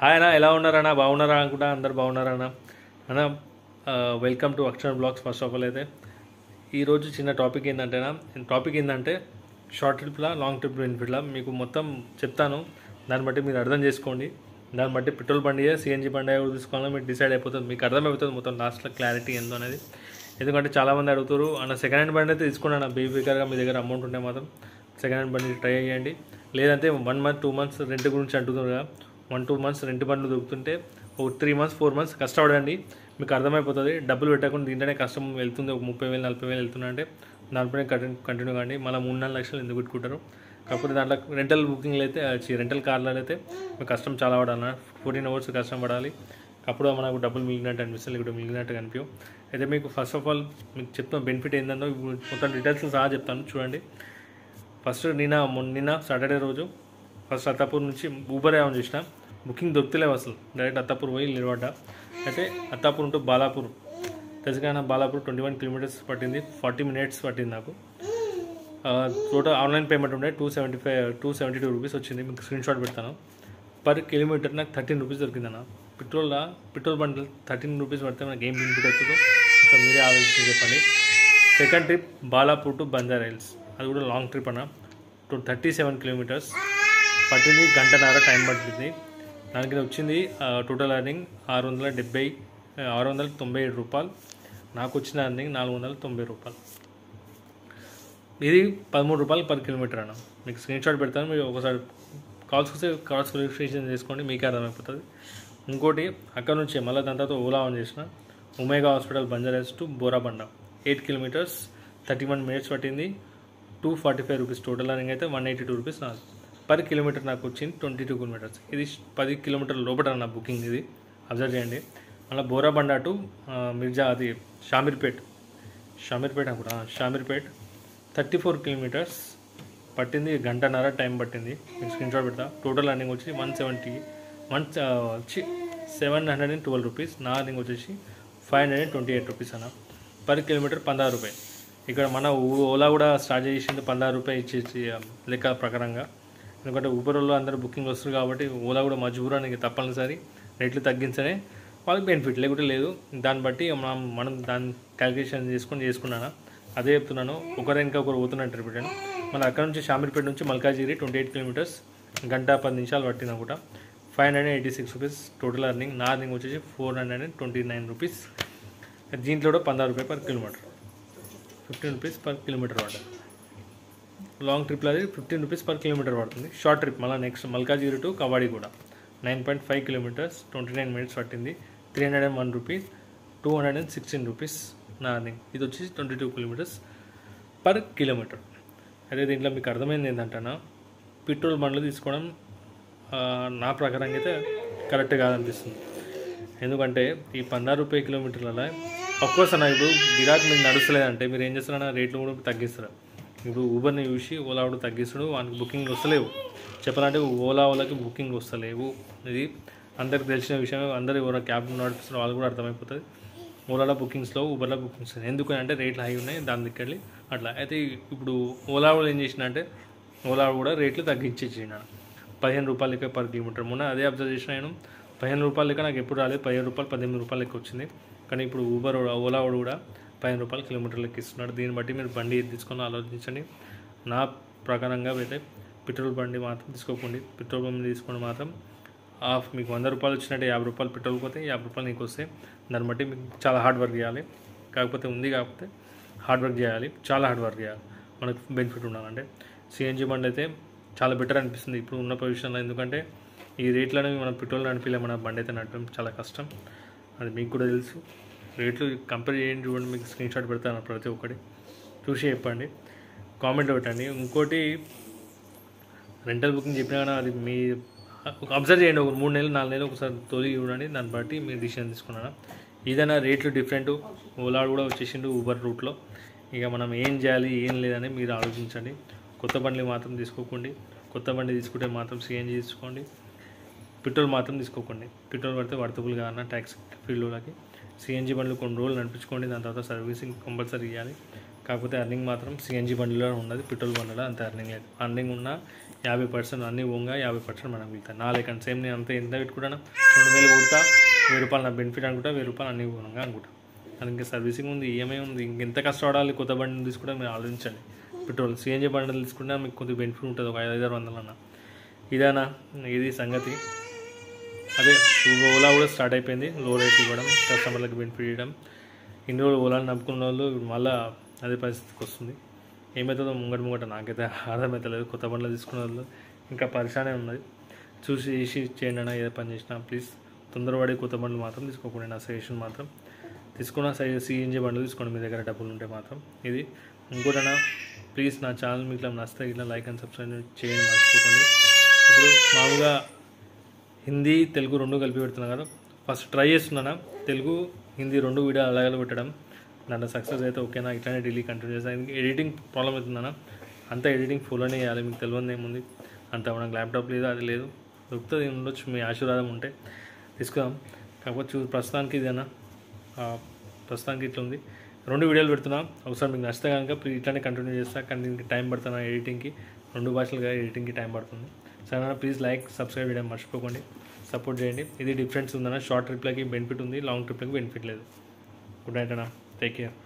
Hi అన్న, ఎలా ఉన్నారన్నా? బాగున్నారా అనుకుంటా. అందరు బాగున్నారా అన్న? అన్న welcome to Akshar blogs. First of all అయితే ఈరోజు చిన్న టాపిక్ ఏంటంటే షార్ట్ ట్రిప్లా లాంగ్ ట్రిప్ బెనిఫిట్లా మీకు మొత్తం చెప్తాను. దాన్ని బట్టి మీరు అర్థం చేసుకోండి. దాన్ని బట్టి పెట్రోల్ బండియా సిఎన్జీ బండియా కూడా తీసుకోవాలని మీరు డిసైడ్ అయిపోతుంది. మీకు అర్థమైపోతుంది మొత్తం లాస్ట్లో క్లారిటీ ఏందో అనేది. ఎందుకంటే చాలామంది అడుగుతారు అన్న, సెకండ్ హ్యాండ్ బండి అయితే తీసుకోండి అన్న. బేబీకర్గా మీ దగ్గర అమౌంట్ ఉంటే మాత్రం సెకండ్ హ్యాండ్ బండి ట్రై చేయండి. లేదంటే 1 month 2 months రెంట్ గురించి అంటున్నారు కదా. 1-2 months రెంట్ బండ్లు దొరుకుతుంటే ఒక 3 months 4 months కష్టపడండి. మీకు అర్థమైపోతుంది. డబ్బులు పెట్టకుండా దీంట్లోనే కష్టం వెళ్తుంది. ఒక 30,000 40,000 వెళ్తున్నాయంటే దానిపైన కంటిన్యూ కాండి. మళ్ళీ 3-4 లక్షలు ఎందుకు పెట్టుకుంటారు? కాకపోతే దాంట్లో రెంటల్ బుకింగ్లు అయితే రెంటల్ కార్లు అయితే మీకు కష్టం చాలా పడాలన్నా. 14 hours కష్టం పడాలి. అప్పుడు మనకు డబ్బులు మిగిలినట్టు అనిపిస్తుంది, ఇక్కడ మిగిలినట్టు కనిపించవు. అయితే మీకు ఫస్ట్ ఆఫ్ ఆల్ మీకు చెప్తాను బెనిఫిట్ ఏంటంటే మొత్తం డీటెయిల్స్ సహా చెప్తాను చూడండి. ఫస్ట్ నిన్న సాటర్డే రోజు ఫస్ట్ అత్తాపూర్ నుంచి ఊబర్ ఏమని చేసిన, బుకింగ్ దొరుకుతలేవు అసలు. డైరెక్ట్ అత్తాపూర్ పోయి నిలబడ్డా. అయితే అత్తాపూర్ ఉంటూ బాలాపూర్ తెలంగాణ, బాలాపూర్ 21 kilometers పట్టింది. 40 minutes పట్టింది నాకు. టోటల్ ఆన్లైన్ పేమెంట్ ఉండే 272 rupees వచ్చింది. మీకు స్క్రీన్ షాట్ పెడతాను. పర్ కిలోమీటర్ నాకు 13 rupees దొరికిందన్న. పెట్రోల్ బండ్లు 13 rupees పడితే మనకి ఏం బెనిఫిట్ అవుతుందో ఇంకా మీరే ఆలోచించి చెప్పండి. Second trip Balapur to Banjara hills, అది కూడా లాంగ్ ట్రిప్ అన్న. 37 kilometers పట్టింది. 1.5 గంట టైం పట్టింది. దానికి వచ్చింది టోటల్ అర్నింగ్ 697 రూపాయలు. నాకు వచ్చిన అర్నింగ్ 490 రూపాయలు. ఇది 13 రూపాయలు పర్ కిలోమీటర్ అన్న. మీకు స్క్రీన్ షాట్ పెడతాను, మీరు ఒకసారి కాల్స్ వెరిఫికేషన్ చేసుకోండి, మీకే అర్థమైపోతుంది. ఇంకోటి అక్కడ నుంచి మళ్ళీ దాని తర్వాత ఓలా ఆన్ చేసిన. Omega hospital Banjara hills to Borabanda 8 kilometers 31 minutes పట్టింది. 245 rupees టోటల్ అర్నింగ్ అయితే 182 rupees నాకు. పర్ కిలోమీటర్ నాకు వచ్చింది 22 kilometers. ఇది 10 kilometers లోపల నా బుకింగ్. ఇది అబ్జర్వ్ చేయండి. మళ్ళీ బోరాబండ టు మిర్జా అది షామీర్పేట్ 34 kilometers పట్టింది. 1.5 గంట టైం పట్టింది. నేను స్క్రీన్ షాట్ పెడతా. టోటల్ అర్నింగ్ వచ్చి 712 rupees. నా అర్నింగ్ వచ్చేసి 528 rupees అన్న. పర్ కిలోమీటర్ 15 రూపాయలు. ఇక్కడ మన ఓలా కూడా స్టార్ట్ చేసింది 15 రూపాయలు ఇచ్చేసి లెక్క ప్రకారంగా. ఎందుకంటే ఊబర్లో అందరూ బుకింగ్ వస్తారు కాబట్టి ఓలా కూడా మజ్బూరానికి తప్పనిసరి రేట్లు తగ్గించనే వాళ్ళకి బెనిఫిట్, లేకుంటే లేదు. దాన్ని బట్టి మనం దాన్ని క్యాలిక్యులేషన్ చేసుకున్నాను. అదే చెప్తున్నాను, ఒకరు పోతున్నాను ట్రిప్. మళ్ళీ అక్కడ నుంచి షామీర్పేట నుంచి మల్కాజిగిరి 28 kilometers 1 గంట 10 నిమిషాలు పట్టింది కూడా. 586 rupees టోటల్ అర్నింగ్. నా అర్నింగ్ వచ్చేసి 429 rupees. దీంట్లో కూడా 15 రూపాయలు per kilometre, 15 rupees per kilometre వాటర్. లాంగ్ ట్రిప్లో అది 15 rupees పర్ కిలోమీటర్ పడుతుంది. షార్ట్ ట్రిప్ మళ్ళీ నెక్స్ట్ మల్కాజిగిరి టు కవాడి కూడా 9.5 kilometers 29 minutes పట్టింది. 301 rupees 216 rupees నా అర్నింగ్. ఇది వచ్చేసి 22 kilometers పర్ కిలోమీటర్. అదే దీంట్లో మీకు అర్థమైంది ఏంటంటేనా, పెట్రోల్ బండ్లు తీసుకోవడం నా ప్రకారంగా అయితే కరెక్ట్ కాదనిపిస్తుంది. ఎందుకంటే ఈ 15 రూపాయల కిలోమీటర్లలో అఫ్కోర్స్ అన్న ఇప్పుడు గిరాక్ మీకు నడుస్తలేదంటే మీరు ఏం చేస్తారన్నా, రేట్లు కూడా తగ్గిస్తారు. ఇప్పుడు ఊబర్ని చూసి ఓలా కూడా తగ్గిస్తాడు. వానికి బుకింగ్ వస్తలేవు. చెప్పాలంటే ఓలా వాళ్ళకి బుకింగ్ వస్తలేవు. ఇది అందరికి తెలిసిన విషయం. అందరూ ఎవరో క్యాబ్ నడిపిస్తున్నారు వాళ్ళు కూడా అర్థమైపోతుంది. ఓలాలో బుకింగ్స్లో ఊబర్లో బుకింగ్స్ ఎందుకంటే రేట్లు హై ఉన్నాయి. దాని దగ్గరికి అట్లా అయితే ఇప్పుడు ఓలా వాళ్ళు ఏం చేసినంటే ఓలా కూడా రేట్లు తగ్గించేసినాను. 15 రూపాయలు లెక్క పర్ కిలోమీటర్. మొన్న అదే అబ్జర్వ్ చేసిన నేను. 15 రూపాయలు లెక్క నాకు ఎప్పుడు రాలేదు. 17 రూపాయలు 18 రూపాయలు లెక్క వచ్చింది. కానీ ఇప్పుడు ఊబర్ ఓలా కూడా 15 రూపాయలు కిలోమీటర్ లెక్క ఇస్తున్నాడు. దీన్ని బట్టి మీరు బండి తీసుకొని ఆలోచించండి. నా ప్రకారంగా అయితే పెట్రోల్ బండి మాత్రం తీసుకోకండి. పెట్రోల్ బండి తీసుకోండి మాత్రం హాఫ్. మీకు 100 రూపాయలు వచ్చినట్టే 50 రూపాయలు పెట్రోల్ పోతే 50 రూపాయలు నీకు వస్తాయి. దాన్ని బట్టి మీకు చాలా హార్డ్ వర్క్ చేయాలి. కాకపోతే ఉంది కాకపోతే హార్డ్ వర్క్ చేయాలి, చాలా హార్డ్ వర్క్ చేయాలి మనకు బెనిఫిట్ ఉండాలంటే. సిఎన్జీ బండి అయితే చాలా బెటర్ అనిపిస్తుంది ఇప్పుడు ఉన్న పొజిషన్లో. ఎందుకంటే ఈ రేట్లను మనం పెట్రోల్ నడిపిలే, మన బండి అయితే నడపడం చాలా కష్టం. అది మీకు కూడా తెలుసు. రేట్లు కంపేర్ చేయండి చూడండి. మీకు స్క్రీన్ షాట్ పెడతాను ప్రతి ఒక్కటి, చూసి చెప్పండి, కామెంట్ పెట్టండి. ఇంకోటి రెంటల్ బుకింగ్ చెప్పినా కానీ అది మీ అబ్జర్వ్ చేయండి. ఒక 3 నెలలు 4 నెలలు ఒకసారి తొలి చూడండి. దాన్ని బట్టి మీరు డిసిషన్ తీసుకున్నాను. ఏదైనా రేట్లు డిఫరెంట్. ఓలా కూడా వచ్చేసిండు ఊబర్ రూట్లో. ఇక మనం ఏం చేయాలి ఏం లేదని మీరు ఆలోచించండి. కొత్త బండ్లు మాత్రం తీసుకోకండి. కొత్త బండి తీసుకుంటే మాత్రం సిఎన్జీ తీసుకోండి. పెట్రోల్ మాత్రం తీసుకోకండి. పెట్రోల్ పడితే వర్తబుల్ కాదన్న ట్యాక్సీ ఫీల్డ్లోకి. సిఎన్జీ బండ్లు కొన్ని రోజులు నడిపించుకోండి. దాని తర్వాత సర్వీసింగ్ కంపల్సరీ ఇవ్వాలి. కాకపోతే ఎర్నింగ్ మాత్రం సిఎన్జీ బండిలో ఉన్నది, పెట్రోల్ బండిలో అంత ఎర్నింగ్ లేదు. ఎర్నింగ్ ఉన్న 50% అన్నీ ఓంగా 50% మనం వెళ్తాను. నా లేకుండా సేమ్ నేను అంతా ఎంత పెట్టుకుంటాను, 2000 కొడతా, 1000 రూపాయలు నా బెనిఫిట్ అనుకుంటా, 1000 రూపాయలు అన్నీ ఓనంగా అనుకుంటా. దానికి సర్వీసింగ్ ఉంది, ఈఎంఐ ఉంది, ఇంకెంత కష్టపడాలి. కొత్త బండిని తీసుకుంటే మీరు ఆలోచించండి. పెట్రోల్ సిఎన్జీ బండిలు తీసుకుంటే మీకు కొద్దిగా బెనిఫిట్ ఉంటుంది, ఒక 500-600 అన్న. ఇదేనా ఇది సంగతి. అదే ఓలా కూడా స్టార్ట్ అయిపోయింది, లో రేట్ ఇవ్వడం, కస్టమర్లకు బెనిఫిట్ ఇవ్వడం. ఇన్ని రోజులు ఓలాని నమ్ముకున్న వాళ్ళు మళ్ళీ అదే పరిస్థితికి వస్తుంది. ఏమవుతుందో ముంగట నాకైతే అర్థమవుతలేదు. కొత్త బండ్లు తీసుకున్న వాళ్ళు ఇంకా పరిశానే ఉన్నది. చూసి చేసి చేయండి అన్న, ఏదో పని చేసినా ప్లీజ్ తొందరపడి కొత్త బండ్లు మాత్రం తీసుకోకుండా. నా సజెషన్ మాత్రం తీసుకున్న సిఎన్జీ బండ్లు తీసుకోండి, మీ దగ్గర డబ్బులు ఉంటే మాత్రం. ఇది ఇంకోటనా, ప్లీజ్ నా ఛానల్ మీకు నచ్చితే ఇట్లా లైక్ అండ్ సబ్స్క్రైబ్ చేయండి, మర్చిపోకండి. ఇప్పుడు మామూలుగా హిందీ తెలుగు రెండు కలిపి పెడుతున్నాను కదా, ఫస్ట్ ట్రై చేస్తున్నాను తెలుగు హిందీ రెండు వీడియో అలాగే పెట్టడం. దాంట్లో సక్సెస్ అయితే ఓకేనా, ఇట్లానే డైలీ కంటిన్యూ చేస్తాను. ఎడిటింగ్ ప్రాబ్లం అవుతుందన్నా, అంత ఎడిటింగ్ ఫుల్లోనే చేయాలి. మీకు తెలియదు ఏముంది, అంత మనకు ల్యాప్టాప్ లేదు, అది లేదు. దొరుకుతుంది, ఉండొచ్చు, మీ ఆశీర్వాదం ఉంటే తీసుకుందాం. కాకపోతే ప్రస్తుతానికి ఇదేనా, ప్రస్తుతానికి ఇట్లా ఉంది. రెండు వీడియోలు పెడుతున్నాం, ఒకసారి మీకు నచ్చితే కనుక ఇట్లానే కంటిన్యూ చేస్తాను. కానీ దీనికి టైం పడుతున్నా, ఎడిటింగ్కి రెండు భాషలుగా ఎడిటింగ్కి టైం పడుతుంది. సరేనా, ప్లీజ్ లైక్ సబ్స్క్రైబ్ చేయడం మర్చిపోకండి, సపోర్ట్ చేయండి. ఇది డిఫరెన్స్ ఉందన్న, షార్ట్ ట్రిప్లకి బెనిఫిట్ ఉంది, లాంగ్ ట్రిప్లకి బెనిఫిట్ లేదు. గుడ్ నైట్ అన్న, టేక్ కేర్.